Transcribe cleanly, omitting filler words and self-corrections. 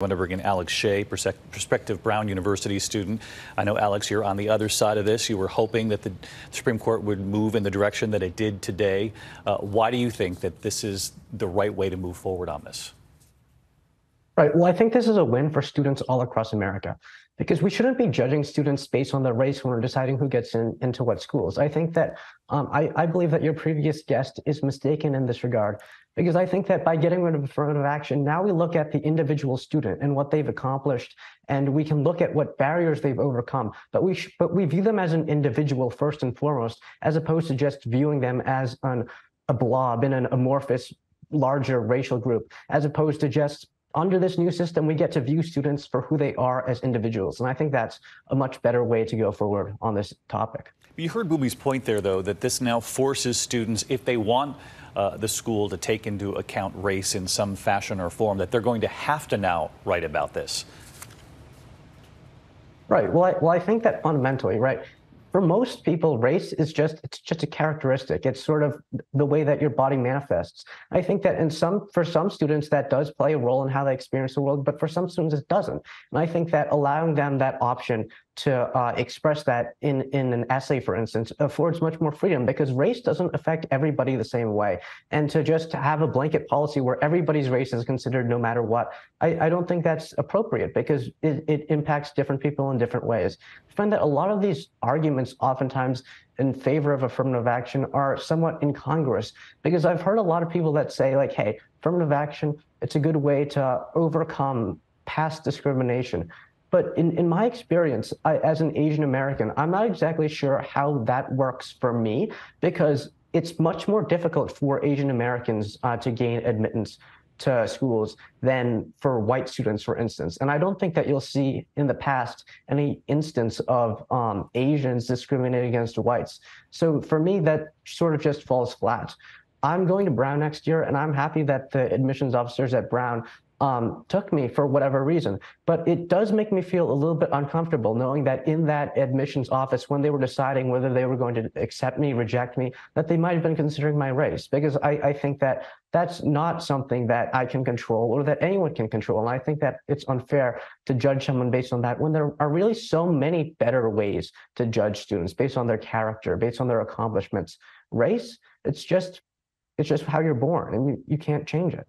I want to bring in Alex Shieh, prospective Brown University student. I know, Alex, you're on the other side of this. You were hoping that the Supreme Court would move in the direction that it did today. Why do you think that this is the right way to move forward on this? Right. Well, I think this is a win for students all across America, because we shouldn't be judging students based on their race when we're deciding who gets into what schools. I think that I believe that your previous guest is mistaken in this regard, because I think that by getting rid of affirmative action, now we look at the individual student and what they've accomplished, and we can look at what barriers they've overcome. But we view them as an individual first and foremost, as opposed to just viewing them as a blob in an amorphous, larger racial group, as opposed to just under this new system, we get to view students for who they are as individuals. And I think that's a much better way to go forward on this topic. You heard Booby's point there, though, that this now forces students, if they want the school to take into account race in some fashion or form, that they're going to have to now write about this. Right. Well, I think that fundamentally, right, for most people, race is just a characteristic. It's sort of the way that your body manifests. I think that for some students, that does play a role in how they experience the world, but for some students, it doesn't. And I think that allowing them that option to express that in an essay, for instance, affords much more freedom, because race doesn't affect everybody the same way. And to just have a blanket policy where everybody's race is considered no matter what, I don't think that's appropriate, because it impacts different people in different ways. I find that a lot of these arguments oftentimes in favor of affirmative action are somewhat incongruous, because I've heard a lot of people that say, like, hey, affirmative action, it's a good way to overcome past discrimination. But in my experience, as an Asian American, I'm not exactly sure how that works for me, because it's much more difficult for Asian Americans to gain admittance to schools than for white students, for instance. And I don't think that you'll see in the past any instance of Asians discriminating against whites. So for me, that sort of just falls flat. I'm going to Brown next year, and I'm happy that the admissions officers at Brown took me for whatever reason. But it does make me feel a little bit uncomfortable knowing that in that admissions office, when they were deciding whether they were going to accept me, reject me, that they might have been considering my race, because I think that that's not something that I can control or that anyone can control. And I think that it's unfair to judge someone based on that when there are really so many better ways to judge students based on their character, based on their accomplishments. Race, it's just how you're born, and you can't change it.